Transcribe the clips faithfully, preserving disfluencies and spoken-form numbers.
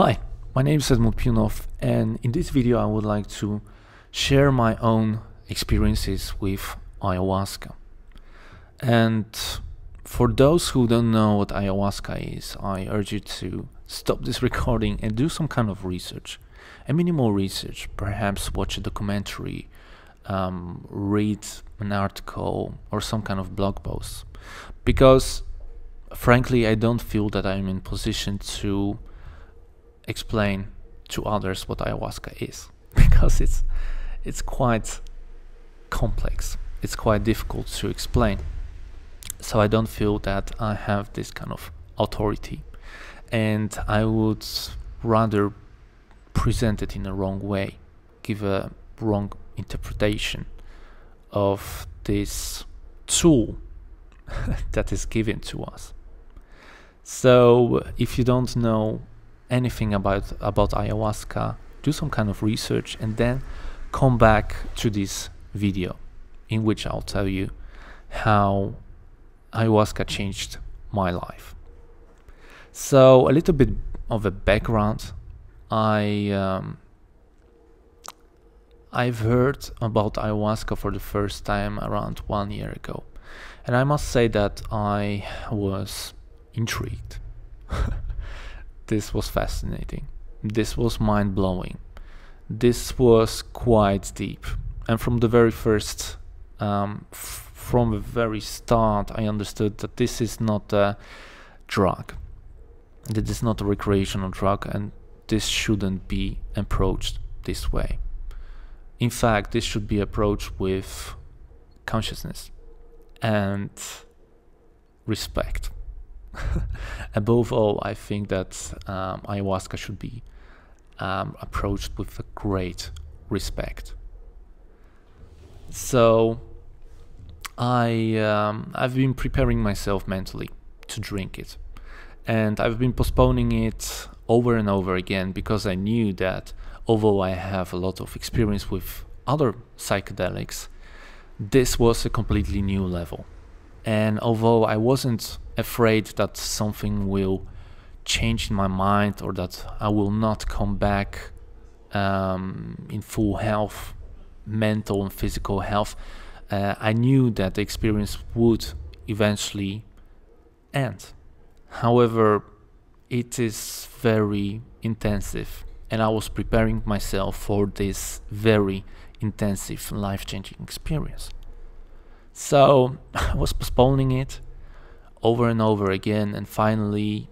Hi, my name is Edmund Piunow, and in this video I would like to share my own experiences with ayahuasca. And for those who don't know what ayahuasca is, I urge you to stop this recording and do some kind of research, a minimal research, perhaps watch a documentary, um, read an article or some kind of blog post, because frankly I don't feel that I'm in position to explain to others what ayahuasca is, because it's it's quite complex, it's quite difficult to explain. So I don't feel that I have this kind of authority, and I would rather present it in a wrong way, give a wrong interpretation of this tool that is given to us. So if you don't know anything about about ayahuasca, do some kind of research and then come back to this video, in which I'll tell you how ayahuasca changed my life. So a little bit of a background. I um, I've heard about ayahuasca for the first time around one year ago, and I must say that I was intrigued. This was fascinating, this was mind-blowing, this was quite deep, and from the very first, um, f from the very start I understood that this is not a drug, that is not a recreational drug, and this shouldn't be approached this way. In fact, this should be approached with consciousness and respect. Above all, I think that um, ayahuasca should be um, approached with a great respect. So I, um, I've been preparing myself mentally to drink it, and I've been postponing it over and over again, because I knew that although I have a lot of experience with other psychedelics, this was a completely new level. And although I wasn't afraid that something will change in my mind, or that I will not come back um, in full health, mental and physical health, uh, I knew that the experience would eventually end. However, it is very intensive, and I was preparing myself for this very intensive, life-changing experience. So I was postponing it over and over again, and finally,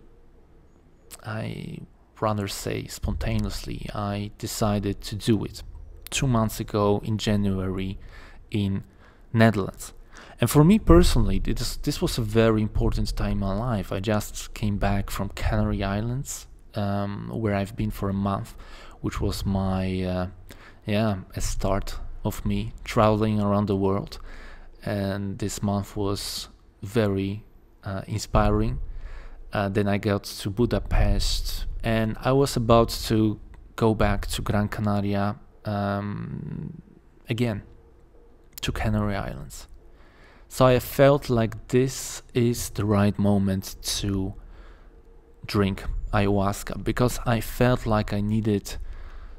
I rather say spontaneously, I decided to do it two months ago in January in Netherlands. And for me personally, this, this was a very important time in my life. I just came back from Canary Islands, um, where I've been for a month, which was my, uh, yeah, a start of me traveling around the world. And this month was very uh, inspiring. Uh, then I got to Budapest, and I was about to go back to Gran Canaria um, again, to Canary Islands. So I felt like this is the right moment to drink ayahuasca, because I felt like I needed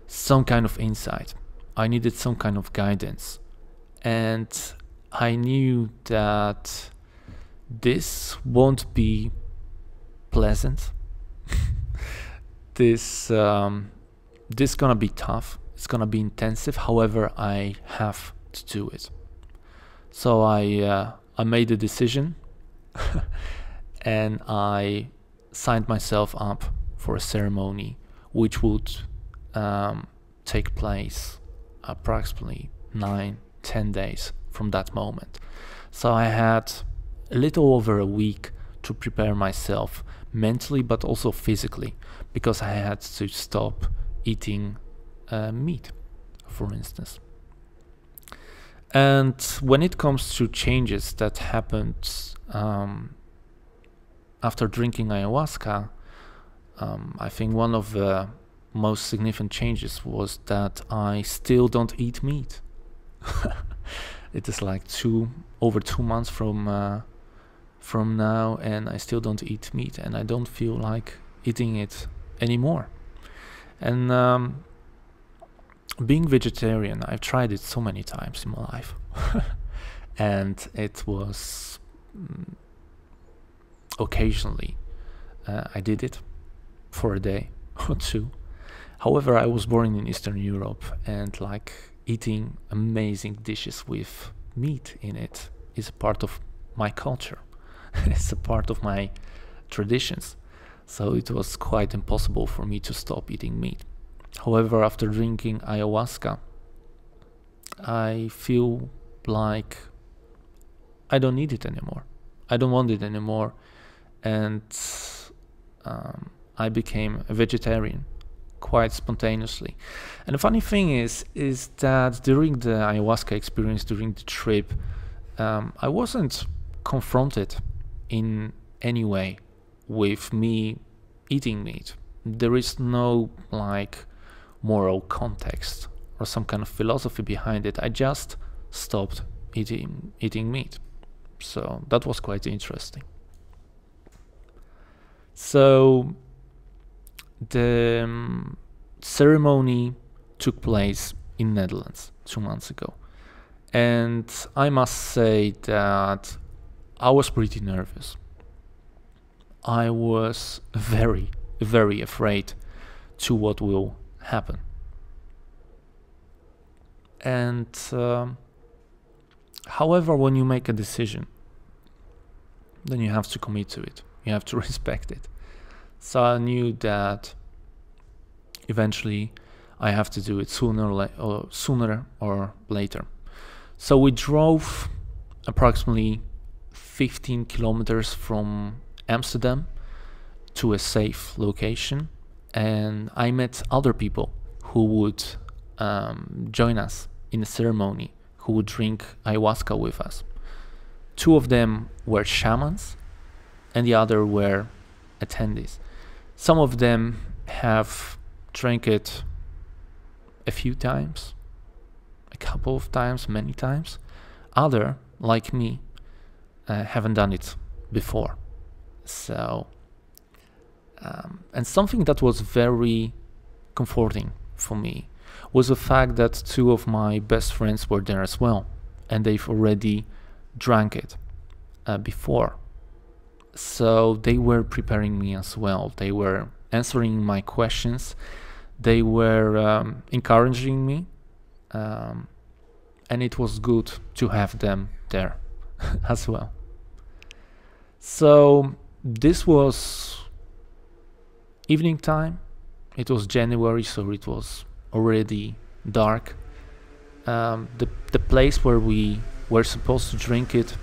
some kind of insight. I needed some kind of guidance. And I knew that this won't be pleasant. This um, this gonna be tough. It's gonna be intensive. However, I have to do it. So I uh, I made a decision, and I signed myself up for a ceremony which would um, take place approximately nine ten days from that moment. So I had a little over a week to prepare myself mentally, but also physically, because I had to stop eating uh, meat, for instance. And when it comes to changes that happened um, after drinking ayahuasca, um, I think one of the most significant changes was that I still don't eat meat. It is like two over two months from uh, from now, and I still don't eat meat, and I don't feel like eating it anymore. And um, being vegetarian, I've tried it so many times in my life, and it was mm, occasionally uh, I did it for a day or two. However, I was born in Eastern Europe, and like eating amazing dishes with meat in it is a part of my culture. It's a part of my traditions. So it was quite impossible for me to stop eating meat. However, after drinking ayahuasca, I feel like I don't need it anymore. I don't want it anymore. And um, I became a vegetarian quite spontaneously. And the funny thing is, is that during the ayahuasca experience, during the trip, um, I wasn't confronted in any way with me eating meat. There is no like moral context or some kind of philosophy behind it. I just stopped eating eating meat. So that was quite interesting. So the um, ceremony took place in Netherlands two months ago, and I must say that I was pretty nervous. I was very, very afraid to what will happen. And um, however, when you make a decision, then you have to commit to it. You have to respect it. So I knew that eventually I have to do it sooner or, or sooner or later. So we drove approximately fifteen kilometers from Amsterdam to a safe location, and I met other people who would um, join us in a ceremony, who would drink ayahuasca with us. Two of them were shamans and the other were attendees. Some of them have drank it a few times, a couple of times, many times. Other, like me, uh, haven't done it before. So, um, and something that was very comforting for me was the fact that two of my best friends were there as well, and they've already drank it uh, before. So they were preparing me as well. They were answering my questions. They were um, encouraging me, um, and it was good to have them there as well. So this was evening time. It was January, so it was already dark. Um, the, the place where we were supposed to drink it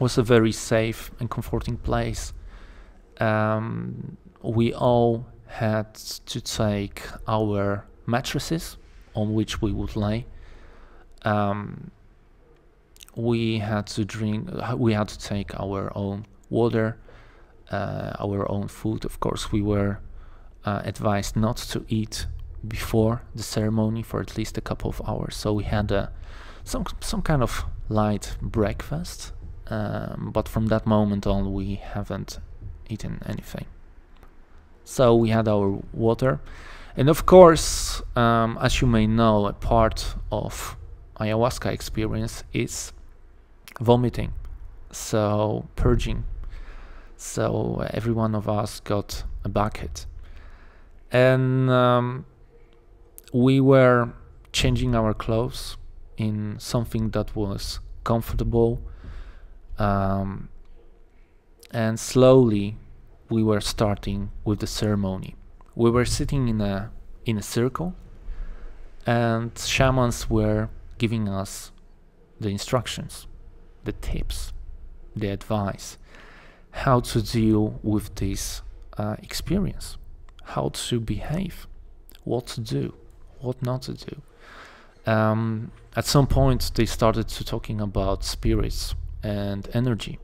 was a very safe and comforting place. Um, we all had to take our mattresses on which we would lay. Um, we had to drink, we had to take our own water, uh, our own food. Of course, we were uh, advised not to eat before the ceremony for at least a couple of hours. So we had a, some, some kind of light breakfast, um, but from that moment on we haven't eaten anything. So we had our water, and of course, um, as you may know, a part of ayahuasca experience is vomiting, so purging. So every one of us got a bucket, and um, we were changing our clothes in something that was comfortable, um, and slowly we were starting with the ceremony. We were sitting in a in a circle, and shamans were giving us the instructions, the tips, the advice, how to deal with this uh, experience, how to behave, what to do, what not to do. Um, at some point they started to talking about spirits and energy,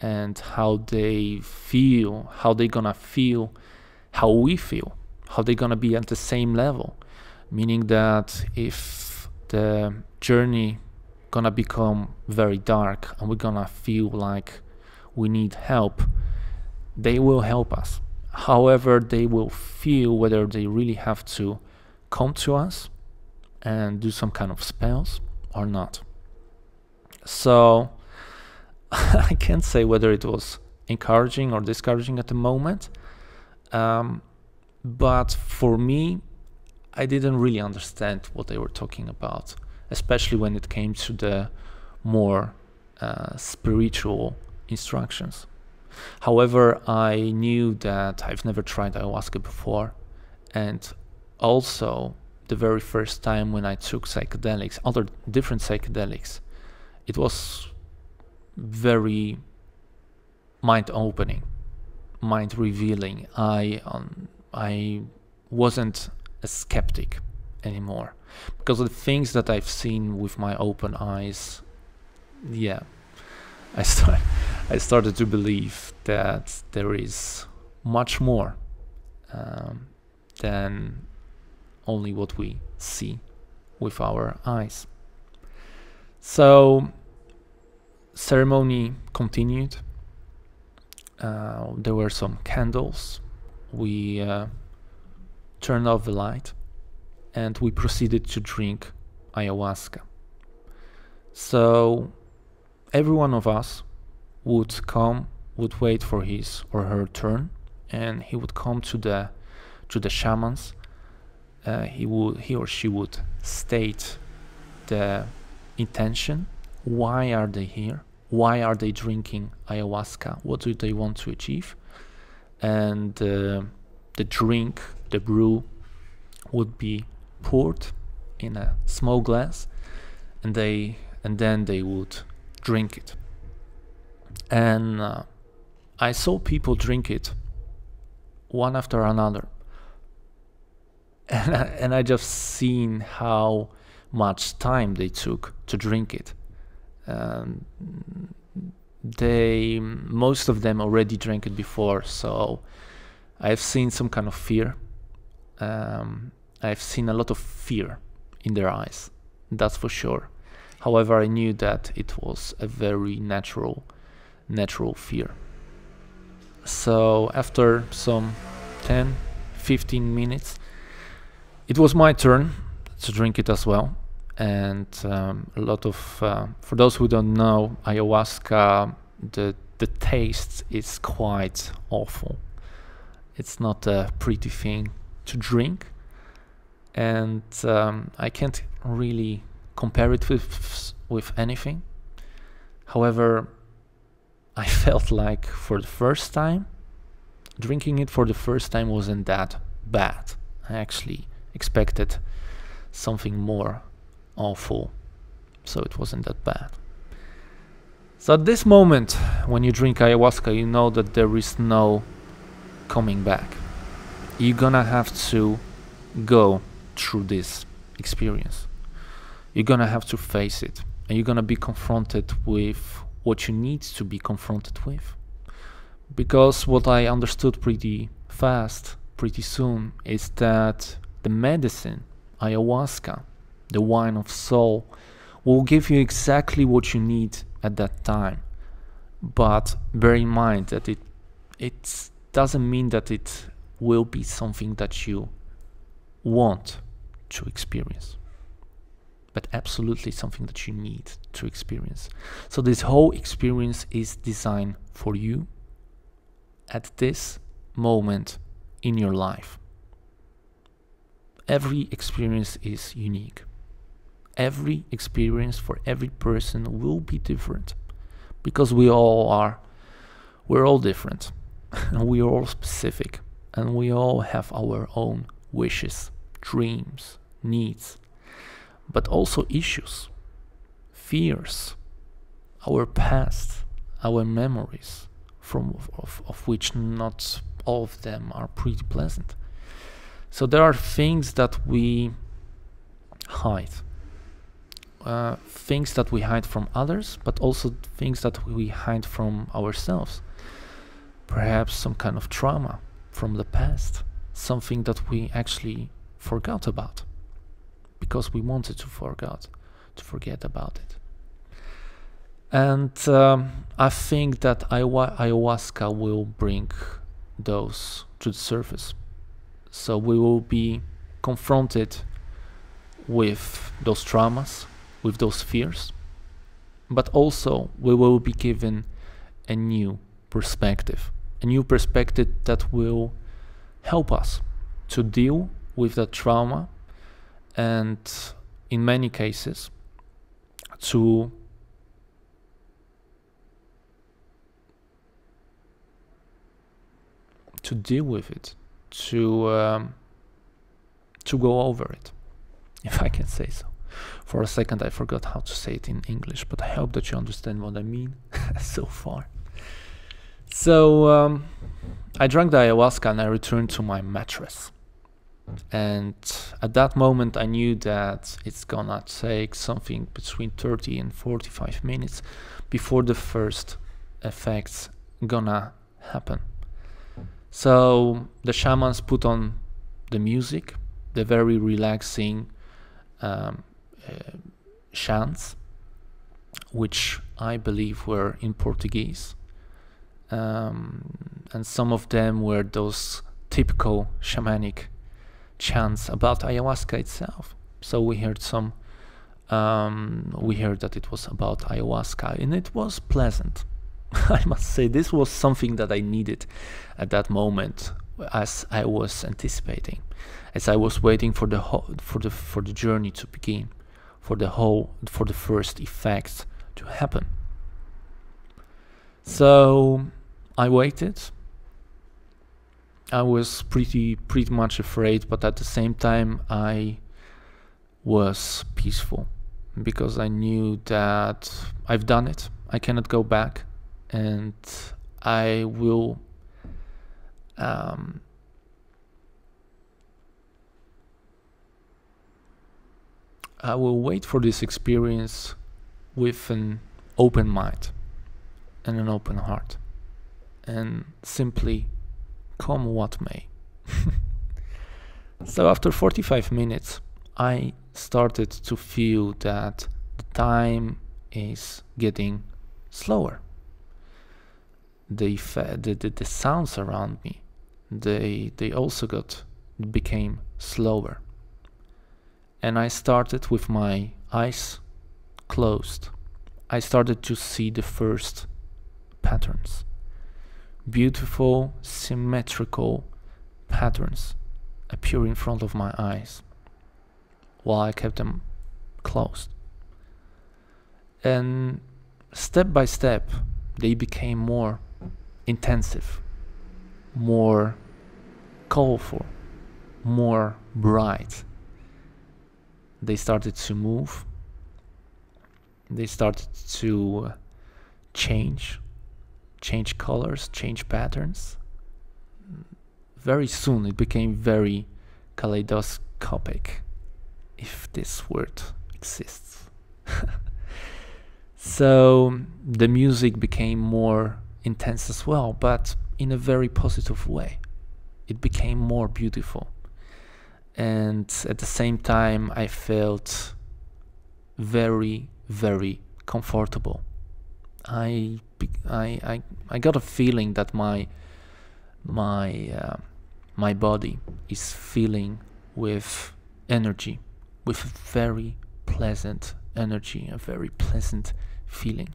and how they feel, how they're gonna feel, how we feel, how they're gonna be at the same level, meaning that if the journey gonna become very dark and we're gonna feel like we need help, they will help us. However, they will feel whether they really have to come to us and do some kind of spells or not. So I can't say whether it was encouraging or discouraging at the moment, um, but for me, I didn't really understand what they were talking about, especially when it came to the more uh, spiritual instructions. However, I knew that I've never tried ayahuasca before, and also the very first time when I took psychedelics, other different psychedelics, it was very mind-opening, mind-revealing. I um, I wasn't a skeptic anymore because of the things that I've seen with my open eyes. Yeah, I started. I started to believe that there is much more um, than only what we see with our eyes. So ceremony continued. Uh, there were some candles. We uh, turned off the light and we proceeded to drink ayahuasca. So every one of us would come, would wait for his or her turn, and he would come to the to the shamans. Uh, he would, he or she would state the intention. Why are they here? Why are they drinking ayahuasca? What do they want to achieve? And uh, the drink, the brew, would be poured in a small glass, and they and then they would drink it. And uh, I saw people drink it one after another, and I, and I just seen how much time they took to drink it. Um, they, most of them already drank it before, so I've seen some kind of fear. Um, I've seen a lot of fear in their eyes, that's for sure. However, I knew that it was a very natural natural fear. So after some ten fifteen minutes, it was my turn to drink it as well. And um, a lot of uh, for those who don't know, ayahuasca, the the taste is quite awful. It's not a pretty thing to drink, and um, I can't really compare it with with anything. However, I felt like for the first time, drinking it for the first time wasn't that bad. I actually expected something more awful, so it wasn't that bad. So at this moment, when you drink ayahuasca, you know that there is no coming back. You're gonna have to go through this experience. You're gonna have to face it, and you're gonna be confronted with what you need to be confronted with. Because what I understood pretty fast, pretty soon, is that the medicine, ayahuasca, the wine of soul, will give you exactly what you need at that time. But bear in mind that it, it doesn't mean that it will be something that you want to experience, but absolutely something that you need to experience. So this whole experience is designed for you at this moment in your life. Every experience is unique. Every experience for every person will be different, because we all are, we're all different, and we are all specific, and we all have our own wishes, dreams, needs, but also issues, fears, our past, our memories, from of, of, of which not all of them are pretty pleasant. So there are things that we hide, uh, things that we hide from others, but also things that we hide from ourselves. Perhaps some kind of trauma from the past, something that we actually forgot about, because we wanted to forget, to forget about it. And um, I think that ayahuasca will bring those to the surface. So we will be confronted with those traumas, with those fears, but also we will be given a new perspective, a new perspective that will help us to deal with that trauma and in many cases to to deal with it, to um, to go over it, if I can say so. For a second I forgot how to say it in English, but I hope that you understand what I mean so far. So um, I drank the ayahuasca and I returned to my mattress, and at that moment I knew that it's gonna take something between thirty and forty-five minutes before the first effects gonna happen. So the shamans put on the music, the very relaxing um, uh, chants, which I believe were in Portuguese, um, and some of them were those typical shamanic chants about ayahuasca itself. So we heard some, um, we heard that it was about ayahuasca, and it was pleasant. I must say, this was something that I needed at that moment, as I was anticipating, as I was waiting for the whole, for the for the journey to begin, for the whole for the first effects to happen. So I waited. I was pretty pretty much afraid, but at the same time I was peaceful, because I knew that I've done it. I cannot go back. And I will um, I will wait for this experience with an open mind and an open heart, and simply come what may. So after forty-five minutes I started to feel that the time is getting slower. The, the the sounds around me, they they also got became slower, and I started with my eyes closed. I started to see the first patterns, beautiful symmetrical patterns appear in front of my eyes while I kept them closed, and step by step they became more intensive, more colorful, more bright. They started to move, they started to change, change colors, change patterns. Very soon it became very kaleidoscopic, if this word exists. So the music became more intense as well, but in a very positive way. It became more beautiful, and at the same time I felt very very comfortable. I I I, I got a feeling that my my uh, my body is filling with energy, with very pleasant energy, a very pleasant feeling.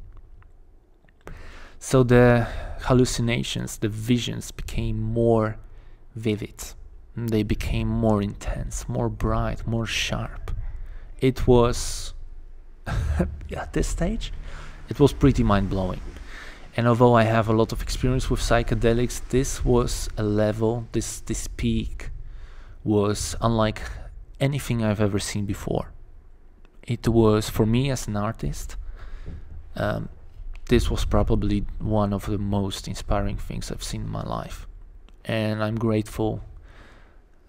So the hallucinations, the visions became more vivid. They became more intense, more bright, more sharp. It was, at this stage, it was pretty mind-blowing. And although I have a lot of experience with psychedelics, this was a level, this, this peak was unlike anything I've ever seen before. It was, for me as an artist, um, this was probably one of the most inspiring things I've seen in my life, and I'm grateful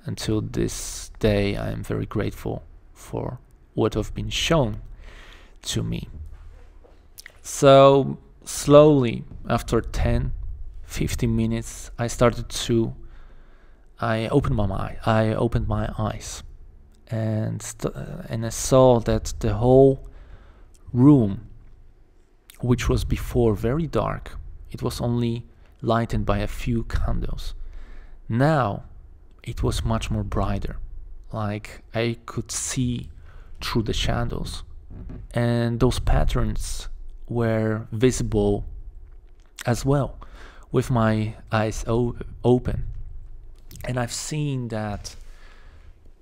until this day. I am very grateful for what have been shown to me. So slowly, after ten fifteen minutes, I started to I opened my mind I opened my eyes, and st and I saw that the whole room, which was before very dark, it was only lighted by a few candles, now it was much more brighter. Like I could see through the shadows, and those patterns were visible as well with my eyes open. And I've seen that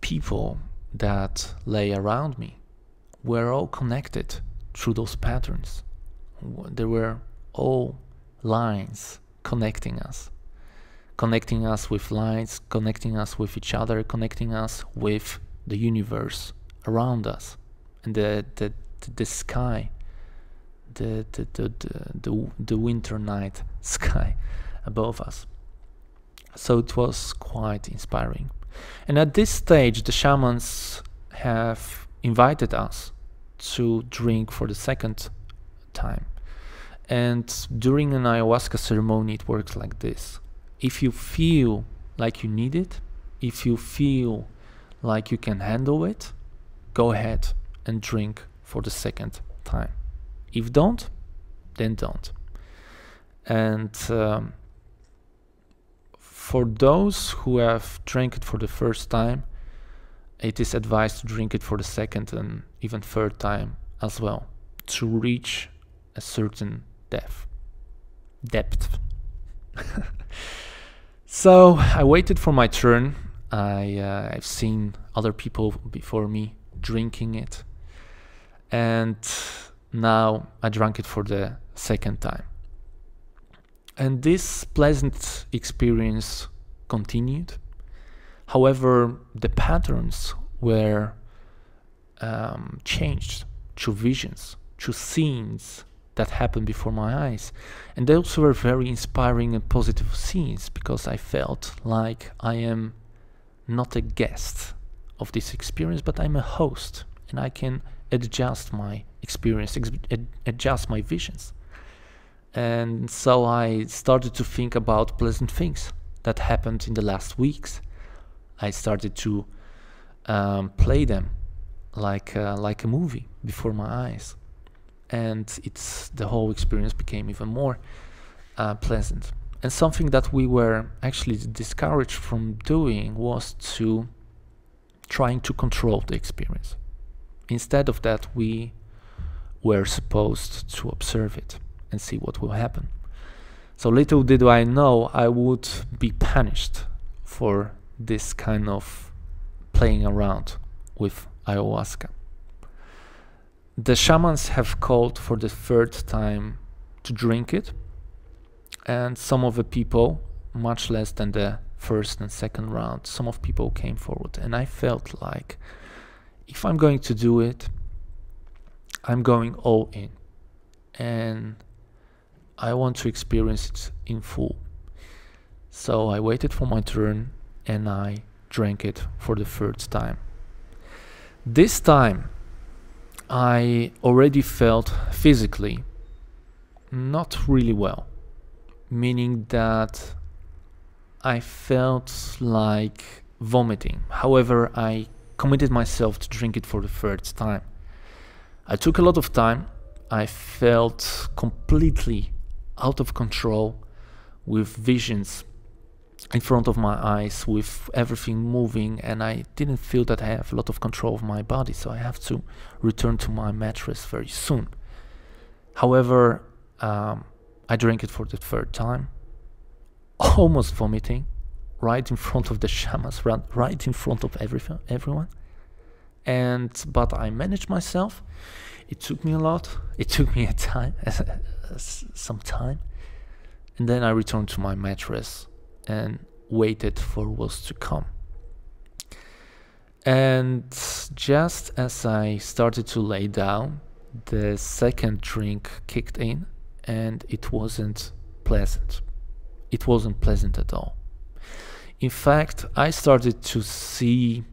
people that lay around me were all connected through those patterns. There were all lines connecting us, connecting us with lines, connecting us with each other, connecting us with the universe around us, and the the, the sky, the the, the the the winter night sky above us. So it was quite inspiring. And at this stage, the shamans have invited us to drink for the second time. And during an ayahuasca ceremony, it works like this. If you feel like you need it, if you feel like you can handle it, go ahead and drink for the second time. If don't, then don't. And um, for those who have drank it for the first time, it is advised to drink it for the second and even third time as well, to reach a certain depth. Depth. So I waited for my turn. I, uh, I've seen other people before me drinking it, and now I drank it for the second time. And this pleasant experience continued. However, the patterns were um, changed to visions, to scenes that happened before my eyes. And they also were very inspiring and positive scenes, because I felt like I am not a guest of this experience, but I'm a host, and I can adjust my experience, ad adjust my visions. And so I started to think about pleasant things that happened in the last weeks. I started to um, play them like uh, like a movie before my eyes, and it's the whole experience became even more uh, pleasant. And something that we were actually discouraged from doing was to trying to control the experience. Instead of that, we were supposed to observe it and see what will happen. So little did I know I would be punished for this kind of playing around with ayahuasca. The shamans have called for the third time to drink it, and some of the people, much less than the first and second round, some of people came forward, and I felt like if I'm going to do it, I'm going all in, and I want to experience it in full. So I waited for my turn, and I drank it for the third time. This time I already felt physically not really well, meaning that I felt like vomiting. However, I committed myself to drink it for the third time. I took a lot of time. I felt completely out of control, with visions in front of my eyes, with everything moving, and I didn't feel that I have a lot of control of my body, so I have to return to my mattress very soon. However, um, I drank it for the third time, almost vomiting, right in front of the shamans, right in front of everything, everyone. And but I managed myself. It took me a lot. It took me a time, some time, and then I returned to my mattress and waited for what's to come. And just as I started to lay down, the second drink kicked in, and it wasn't pleasant. It wasn't pleasant at all. In fact, I started to see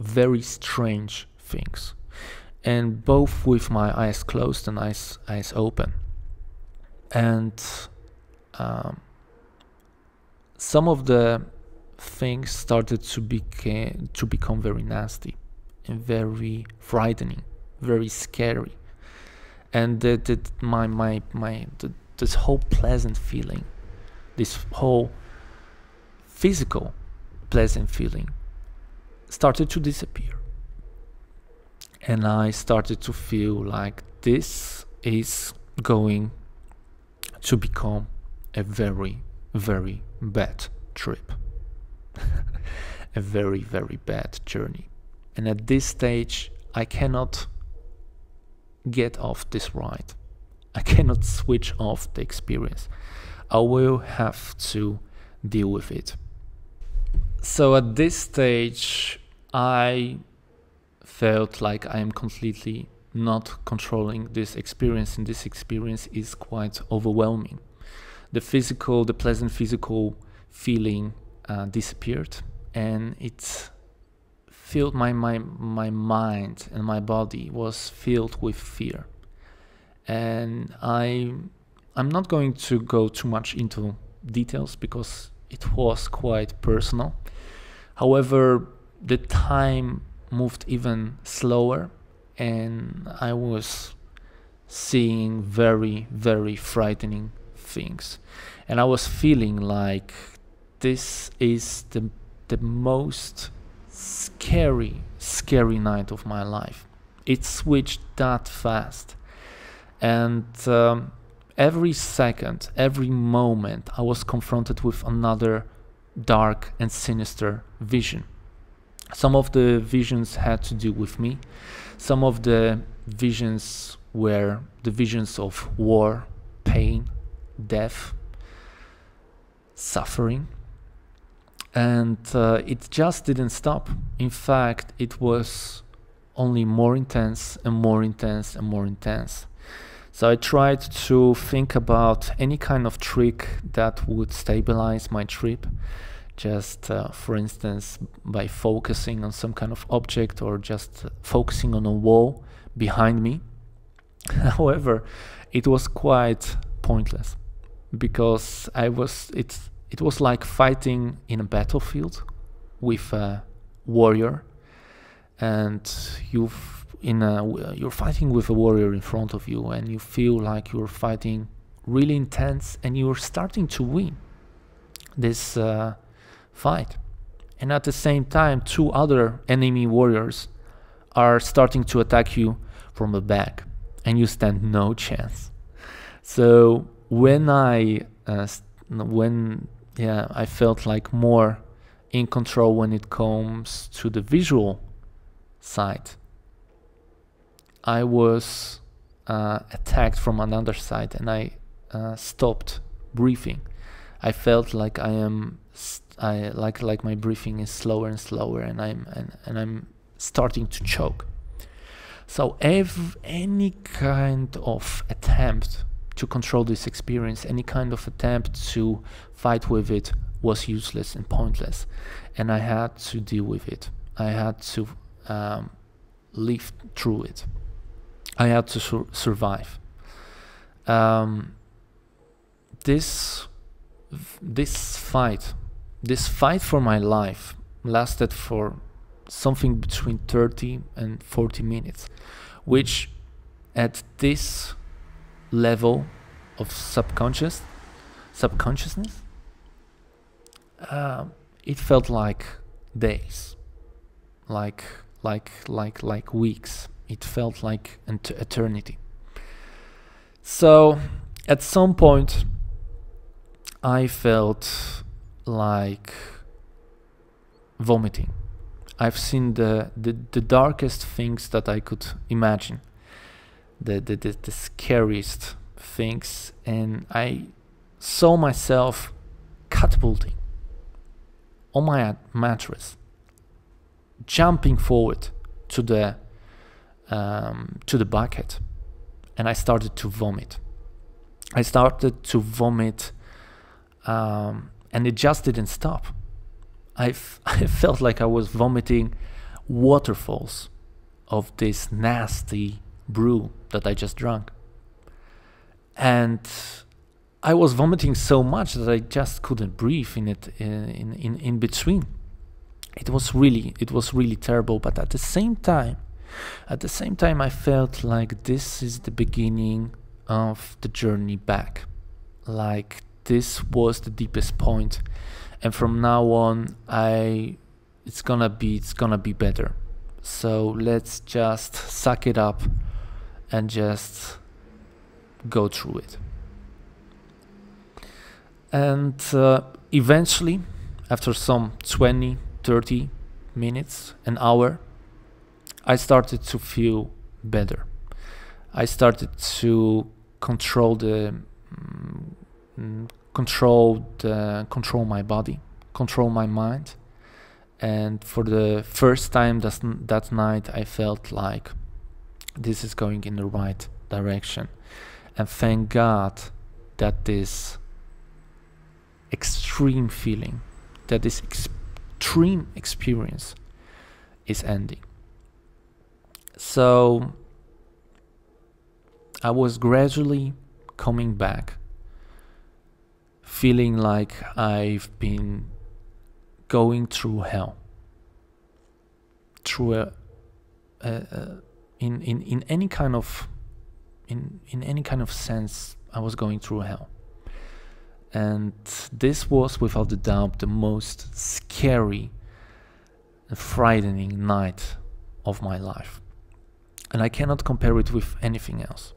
very strange things, and both with my eyes closed and eyes, eyes open. And um, some of the things started to became to become very nasty and very frightening, very scary, and that, that my my my the, this whole pleasant feeling, this whole physical pleasant feeling started to disappear, and I started to feel like this is going to become a very, very bad trip, a very, very bad journey. And at this stage, I cannot get off this ride. I cannot switch off the experience. I will have to deal with it. So at this stage, I felt like I am completely not controlling this experience, and this experience is quite overwhelming. The physical, the pleasant physical feeling uh, disappeared, and it filled my, my, my mind, and my body was filled with fear. And I, I'm not going to go too much into details because it was quite personal. However, the time moved even slower, and I was seeing very, very frightening things. And I was feeling like this is the, the most scary, scary night of my life. It switched that fast. And um, every second, every moment, I was confronted with another dark and sinister vision. Some of the visions had to do with me. Some of the visions were the visions of war, pain, death, suffering. And uh, it just didn't stop. In fact, it was only more intense and more intense and more intense. So I tried to think about any kind of trick that would stabilize my trip. Just uh, for instance, by focusing on some kind of object or just focusing on a wall behind me. However, it was quite pointless, because I was it it was like fighting in a battlefield with a warrior, and you've in a you're fighting with a warrior in front of you, and you feel like you're fighting really intense, and you're starting to win this uh, fight, and at the same time two other enemy warriors are starting to attack you from the back, and you stand no chance. So when I uh, when yeah I felt like more in control when it comes to the visual side, I was uh, attacked from another side, and I uh, stopped breathing. I felt like I am I like like my breathing is slower and slower, and I'm and, and I'm starting to choke. So every, any kind of attempt to control this experience, any kind of attempt to fight with it, was useless and pointless, and I had to deal with it. I had to um, live through it. I had to sur survive. Um, this this fight. This fight for my life lasted for something between thirty and forty minutes, which at this level of subconscious subconsciousness, uh, it felt like days, like like like like weeks. It felt like an eternity. So at some point, I felt like vomiting. I've seen the, the the darkest things that I could imagine, the the, the the scariest things, and I saw myself catapulting on my mattress, jumping forward to the um, to the bucket, and I started to vomit. I started to vomit. Um, And it just didn't stop. I, f I felt like I was vomiting waterfalls of this nasty brew that I just drank. And I was vomiting so much that I just couldn't breathe in it in, in, in between. It was really, it was really terrible. But at the same time, at the same time, I felt like this is the beginning of the journey back. Like, this was the deepest point and from now on I it's gonna be it's gonna be better. So let's just suck it up and just go through it. And uh, eventually, after some twenty, thirty minutes, an hour, I started to feel better. I started to control the mm, control the control my body, control my mind, and for the first time that that night, I felt like this is going in the right direction, and thank God that this extreme feeling, that this extreme experience is ending. So I was gradually coming back, feeling like I've been going through hell, through a, a, a in in in any kind of in in any kind of sense. I was going through hell, and this was without a doubt the most scary and frightening night of my life, and I cannot compare it with anything else.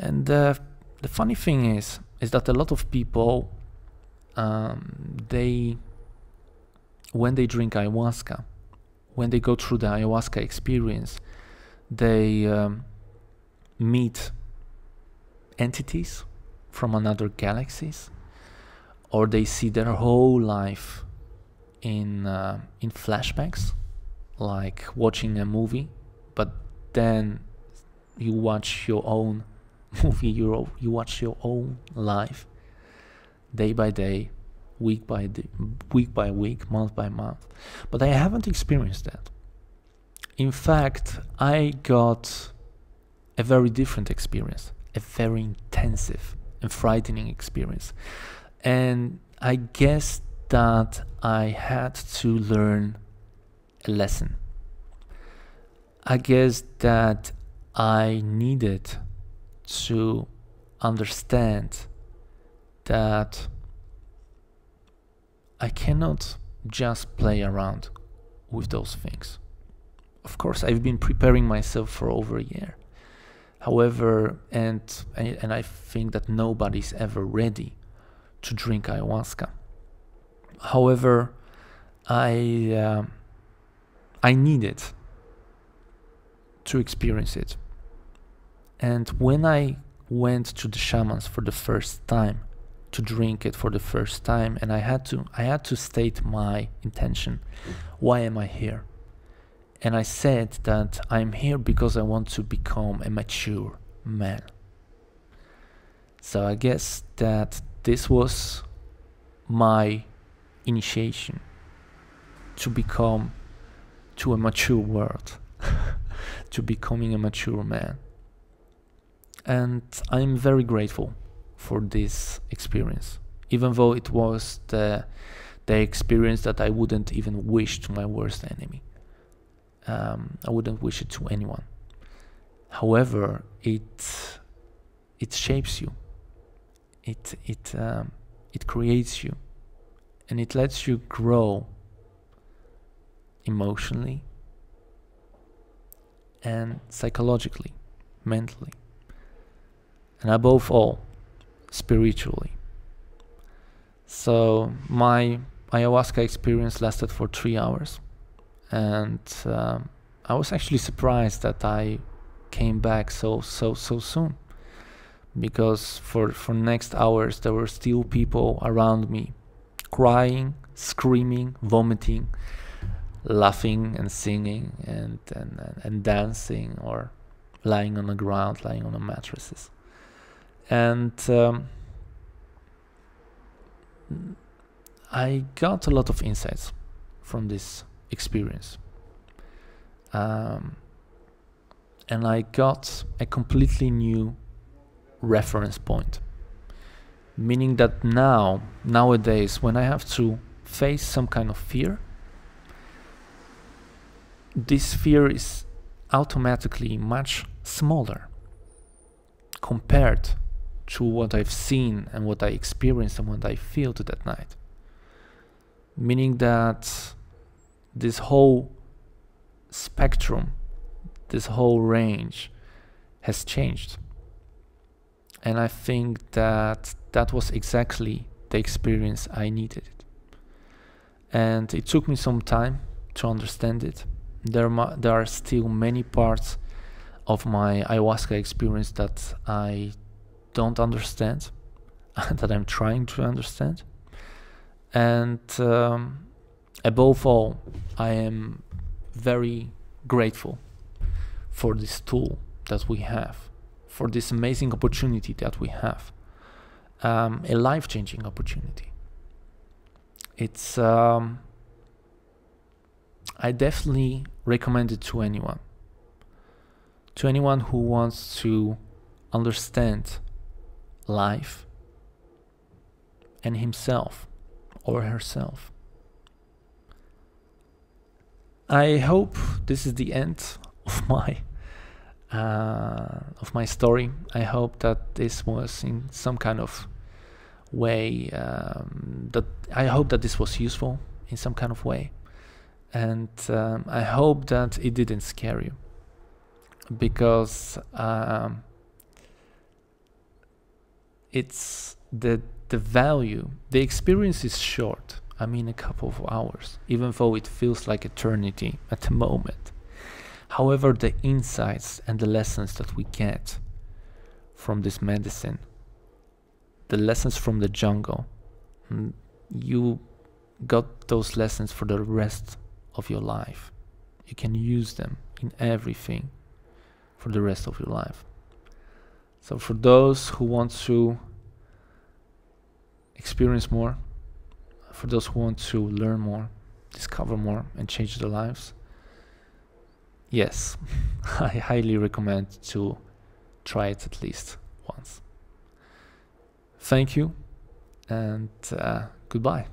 And uh, the funny thing is, is that a lot of people, um, they, when they drink ayahuasca, when they go through the ayahuasca experience, they um, meet entities from another galaxies, or they see their whole life in uh, in flashbacks, like watching a movie, but then you watch your own movie, you you watch your own life, day by day, week by day, week by week, month by month. But I haven't experienced that. In fact, I got a very different experience, a very intensive and frightening experience, and I guess that I had to learn a lesson. I guess that I needed to understand that I cannot just play around with those things. Of course, I've been preparing myself for over a year. However, and, and I think that nobody's ever ready to drink ayahuasca. However, I, uh, I needed to experience it. And when I went to the shamans for the first time, to drink it for the first time, and I had to, I had to state my intention. Why am I here? And I said that I'm here because I want to become a mature man. So I guess that this was my initiation to become, to a mature world, to becoming a mature man. And I'm very grateful for this experience, even though it was the, the experience that I wouldn't even wish to my worst enemy. Um, I wouldn't wish it to anyone. However, it it shapes you. It it um, it creates you, and it lets you grow emotionally and psychologically, mentally, and above all, spiritually. So my ayahuasca experience lasted for three hours. And uh, I was actually surprised that I came back so so so soon, because for for next hours there were still people around me, crying, screaming, vomiting, laughing and singing and and and dancing, or lying on the ground, lying on the mattresses, and um, I got a lot of insights from this experience, um, and I got a completely new reference point, meaning that now nowadays when I have to face some kind of fear, this fear is automatically much smaller compared to what I've seen and what I experienced and what I felt that night. meaning that this whole spectrum, this whole range has changed. And I think that that was exactly the experience I needed. And it took me some time to understand it. There, there are still many parts of my ayahuasca experience that I don't understand, that I'm trying to understand. And um, above all, I am very grateful for this tool that we have, for this amazing opportunity that we have, um, a life-changing opportunity. It's, um, I definitely recommend it to anyone, to anyone who wants to understand life and himself or herself. I hope this is the end of my uh, of my story. I hope that this was in some kind of way, um, that I hope that this was useful in some kind of way, and um, I hope that it didn't scare you, because um, it's the the value. The experience is short. I mean, a couple of hours, even though it feels like eternity at the moment. However, the insights and the lessons that we get from this medicine, the lessons from the jungle, you got those lessons for the rest of your life. You can use them in everything for the rest of your life. So for those who want to experience more, for those who want to learn more, discover more, and change their lives, yes, I highly recommend to try it at least once. Thank you, and uh, goodbye.